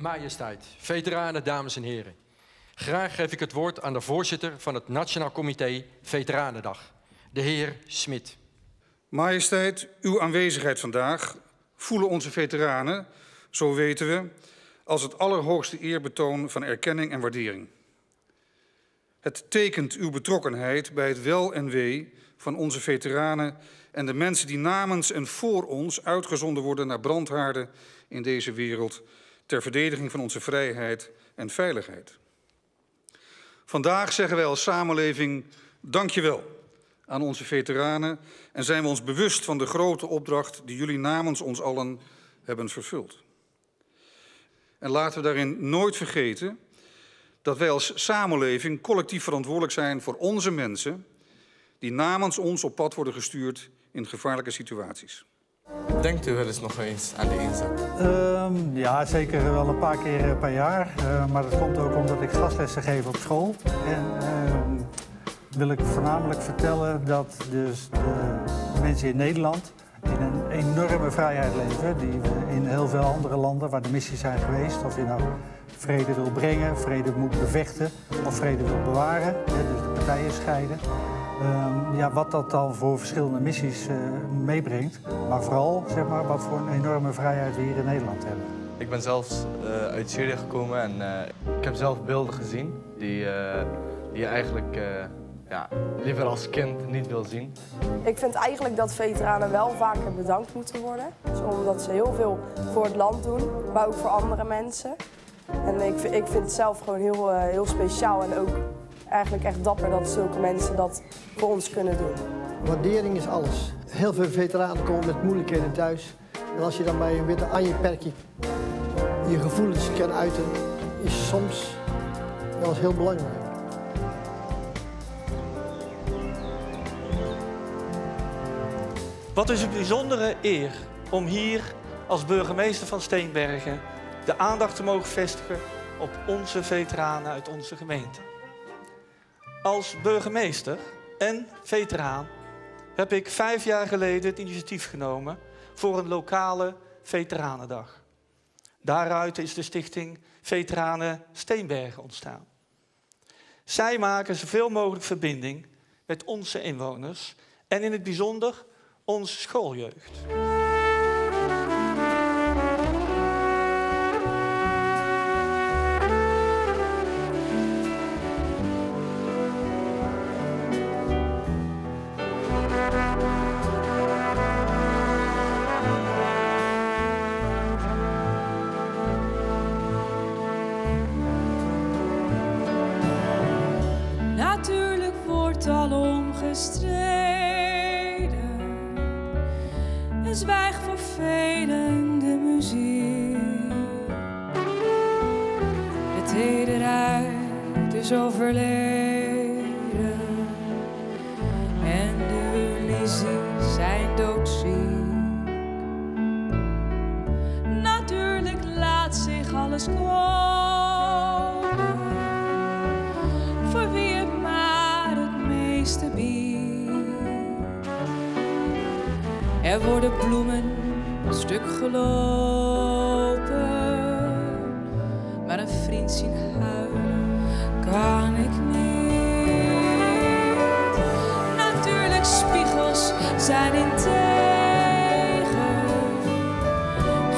Majesteit, veteranen, dames en heren. Graag geef ik het woord aan de voorzitter van het Nationaal Comité Veteranendag, de heer Smit. Majesteit, uw aanwezigheid vandaag voelen onze veteranen, zo weten we, als het allerhoogste eerbetoon van erkenning en waardering. Het tekent uw betrokkenheid bij het wel en wee van onze veteranen en de mensen die namens en voor ons uitgezonden worden naar brandhaarden in deze wereld, ter verdediging van onze vrijheid en veiligheid. Vandaag zeggen wij als samenleving dankjewel aan onze veteranen en zijn we ons bewust van de grote opdracht die jullie namens ons allen hebben vervuld. En laten we daarin nooit vergeten dat wij als samenleving collectief verantwoordelijk zijn voor onze mensen die namens ons op pad worden gestuurd in gevaarlijke situaties. Denkt u wel eens nog eens aan de inzet? Ja, zeker wel een paar keer per jaar. Maar dat komt ook omdat ik gastlessen geef op school. En wil ik voornamelijk vertellen dat dus de mensen in Nederland in een enorme vrijheid leven. Die in heel veel andere landen waar de missies zijn geweest. Of je nou vrede wil brengen, vrede moet bevechten of vrede wil bewaren. Dus de partijen scheiden. Ja, wat dat dan voor verschillende missies meebrengt. Maar vooral zeg maar, wat voor een enorme vrijheid we hier in Nederland hebben. Ik ben zelfs uit Syrië gekomen en ik heb zelf beelden gezien die je eigenlijk liever als kind niet wil zien. Ik vind eigenlijk dat veteranen wel vaker bedankt moeten worden. Dus omdat ze heel veel voor het land doen, maar ook voor andere mensen. En ik vind het zelf gewoon heel speciaal en ook eigenlijk echt dapper dat zulke mensen dat voor ons kunnen doen. Waardering is alles. Heel veel veteranen komen met moeilijkheden thuis. En als je dan bij een witte anjeperkje je gevoelens kan uiten, is soms wel eens heel belangrijk. Wat is een bijzondere eer om hier als burgemeester van Steenbergen de aandacht te mogen vestigen op onze veteranen uit onze gemeente. Als burgemeester en veteraan heb ik 5 jaar geleden het initiatief genomen voor een lokale veteranendag. Daaruit is de stichting Veteranen Steenbergen ontstaan. Zij maken zoveel mogelijk verbinding met onze inwoners en in het bijzonder onze schooljeugd. En zwijgt vervelende muziek. De tederheid is overleden en de illusies zijn doodziek. Natuurlijk laat alles komen voor wie het maar het meeste biedt. Er worden bloemen stuk gelopen, maar een vriend zien huilen kan ik niet. Natuurlijk, spiegels zijn integer,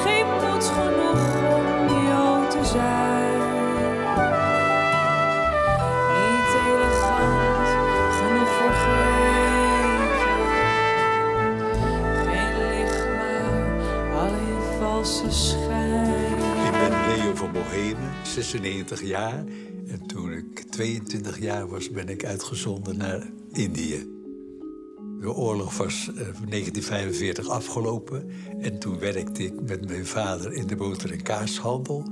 geen moed genoeg om jou te zijn. Niet elegant genoeg voor geven, geen licht maar alleen valse schijn. Ik ben Leo van Boheme, 96 jaar. En toen ik 22 jaar was, ben ik uitgezonden naar Indië. De oorlog was 1945 afgelopen. En toen werkte ik met mijn vader in de boter- en kaashandel.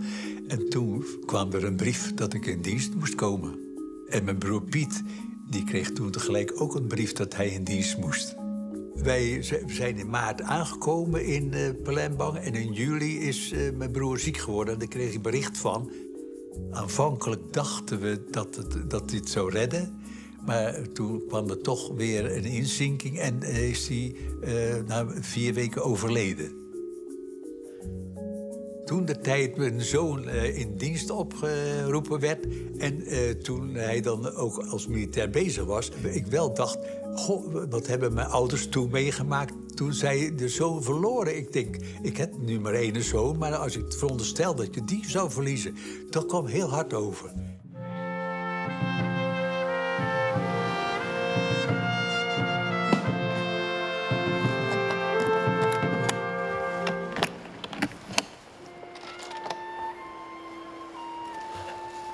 En toen kwam er een brief dat ik in dienst moest komen. En mijn broer Piet, die kreeg toen tegelijk ook een brief dat hij in dienst moest. Wij zijn in maart aangekomen in Pelembang. En in juli is mijn broer ziek geworden. En daar kreeg ik bericht van. Aanvankelijk dachten we dat dit zou redden. Maar toen kwam er toch weer een inzinking en is hij na 4 weken overleden. Toen de tijd mijn zoon in dienst opgeroepen werd en toen hij dan ook als militair bezig was, ik wel dacht, goh, wat hebben mijn ouders toen meegemaakt toen zij de zoon verloren. Ik denk, ik heb nu maar 1 zoon, maar als ik veronderstel dat je die zou verliezen, dat kwam heel hard over.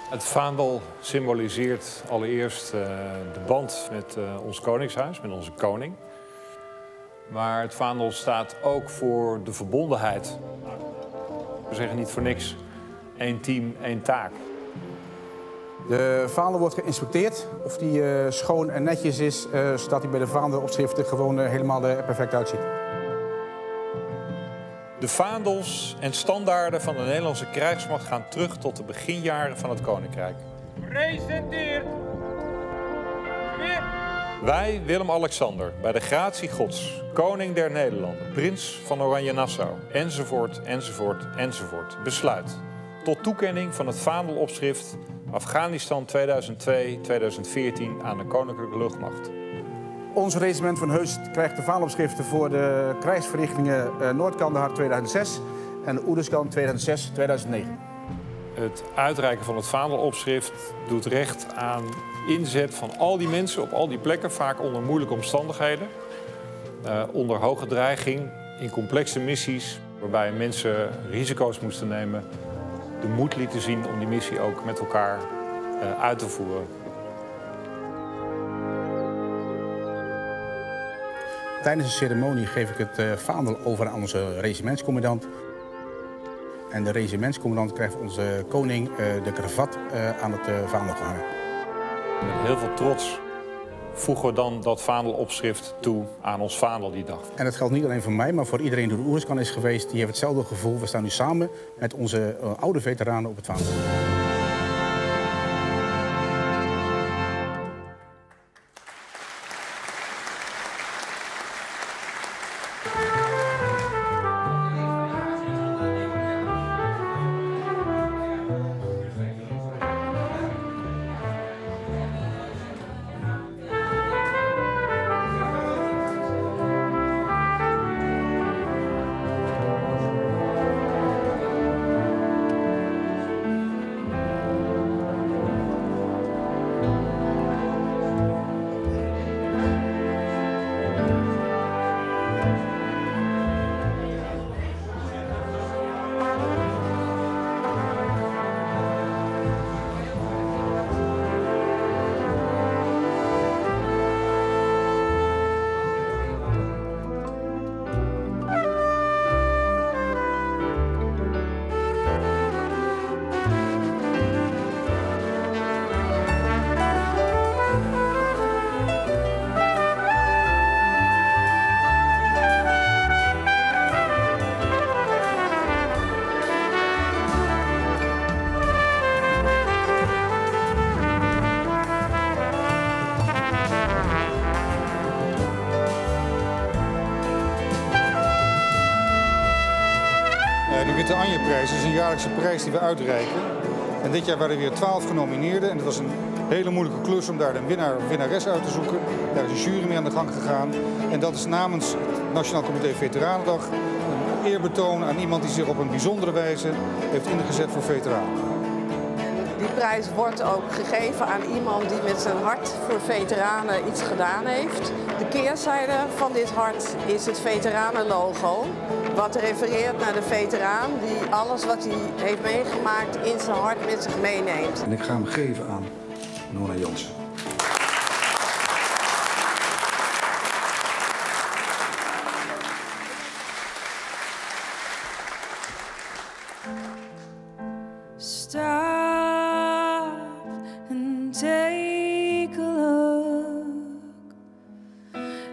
Het vaandel symboliseert allereerst de band met ons koningshuis, met onze koning. Maar het vaandel staat ook voor de verbondenheid. We zeggen niet voor niks, 1 team, 1 taak. De vaandel wordt geïnspecteerd of die schoon en netjes is, zodat hij bij de vaandelopschriften gewoon helemaal perfect uitziet. De vaandels en standaarden van de Nederlandse krijgsmacht gaan terug tot de beginjaren van het Koninkrijk. Presenteert. Wij, Willem-Alexander, bij de gratie gods, koning der Nederlanden, prins van Oranje-Nassau, enzovoort, enzovoort, enzovoort, besluit tot toekenning van het vaandelopschrift Afghanistan 2002-2014 aan de Koninklijke Luchtmacht. Ons regiment van Heust krijgt de vaandelopschriften voor de krijgsverrichtingen Noord-Kandahar 2006 en Uruzgan 2006-2009. Het uitreiken van het vaandelopschrift doet recht aan inzet van al die mensen op al die plekken, vaak onder moeilijke omstandigheden, onder hoge dreiging, in complexe missies, waarbij mensen risico's moesten nemen, de moed lieten zien om die missie ook met elkaar uit te voeren. Tijdens de ceremonie geef ik het vaandel over aan onze regimentscommandant. En de regimentscommandant krijgt onze koning de kravat aan het vaandel gehangen. Met heel veel trots voegen we dan dat vaandelopschrift toe aan ons vaandel die dag. En dat geldt niet alleen voor mij, maar voor iedereen die door de Uruzgan is geweest. Die heeft hetzelfde gevoel. We staan nu samen met onze oude veteranen op het vaandel. de Anjeprijs. Dat is een jaarlijkse prijs die we uitreiken. En dit jaar waren er weer 12 genomineerden. En het was een hele moeilijke klus om daar een winnaar of winnares uit te zoeken. Daar is de jury mee aan de gang gegaan. En dat is namens het Nationaal Comité Veteranendag een eerbetoon aan iemand die zich op een bijzondere wijze heeft ingezet voor veteranen. Die prijs wordt ook gegeven aan iemand die met zijn hart voor veteranen iets gedaan heeft. De keerzijde van dit hart is het veteranenlogo. Wat refereert naar de veteraan die alles wat hij heeft meegemaakt in zijn hart met zich meeneemt. En ik ga hem geven aan Nora Jonsen.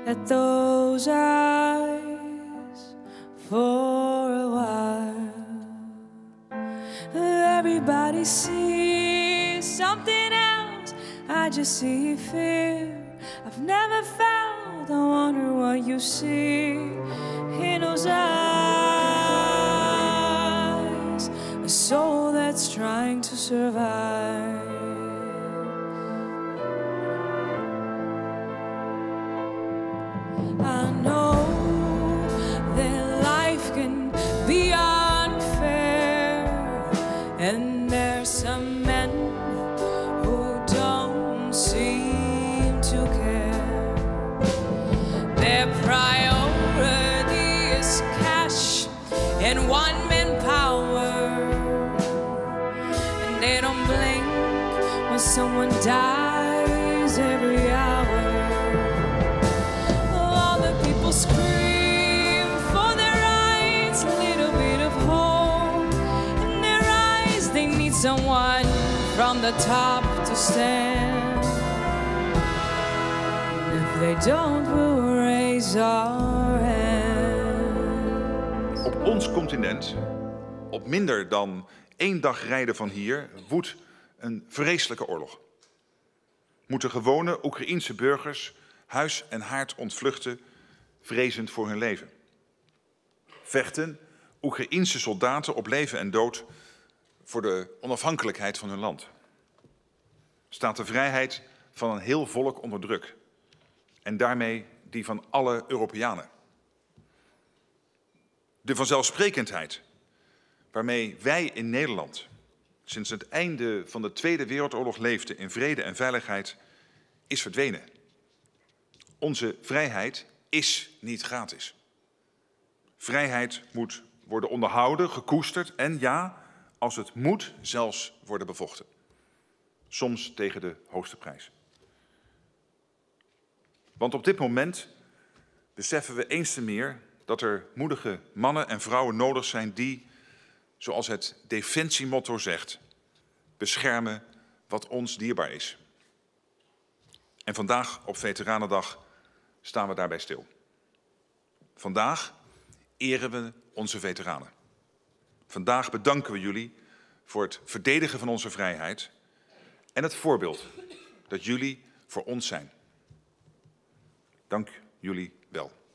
At those eyes for a while. Everybody sees something else. I just see fear I've never felt. I wonder what you see in those eyes. A soul that's trying to survive. I know that life can be unfair, and there's some men who don't seem to care. Their priority is cash and one-man power, and they don't blink when someone dies every hour. Scream for their eyes, a little bit of hope in their eyes. They need someone from the top to stand. If they don't, we'll raise our hands. Op ons continent, op minder dan 1 dag rijden van hier, woedt een vreselijke oorlog. Moeten gewone Oekraïense burgers huis en haard ontvluchten, vrezend voor hun leven. Vechten Oekraïense soldaten op leven en dood voor de onafhankelijkheid van hun land. Staat de vrijheid van een heel volk onder druk. En daarmee die van alle Europeanen. De vanzelfsprekendheid waarmee wij in Nederland sinds het einde van de Tweede Wereldoorlog leefden in vrede en veiligheid is verdwenen. Onze vrijheid is niet gratis. Vrijheid moet worden onderhouden, gekoesterd en ja, als het moet, zelfs worden bevochten. Soms tegen de hoogste prijs. Want op dit moment beseffen we eens te meer dat er moedige mannen en vrouwen nodig zijn die, zoals het defensiemotto zegt, beschermen wat ons dierbaar is. En vandaag op Veteranendag staan we daarbij stil. Vandaag eren we onze veteranen. Vandaag bedanken we jullie voor het verdedigen van onze vrijheid en het voorbeeld dat jullie voor ons zijn. Dank jullie wel.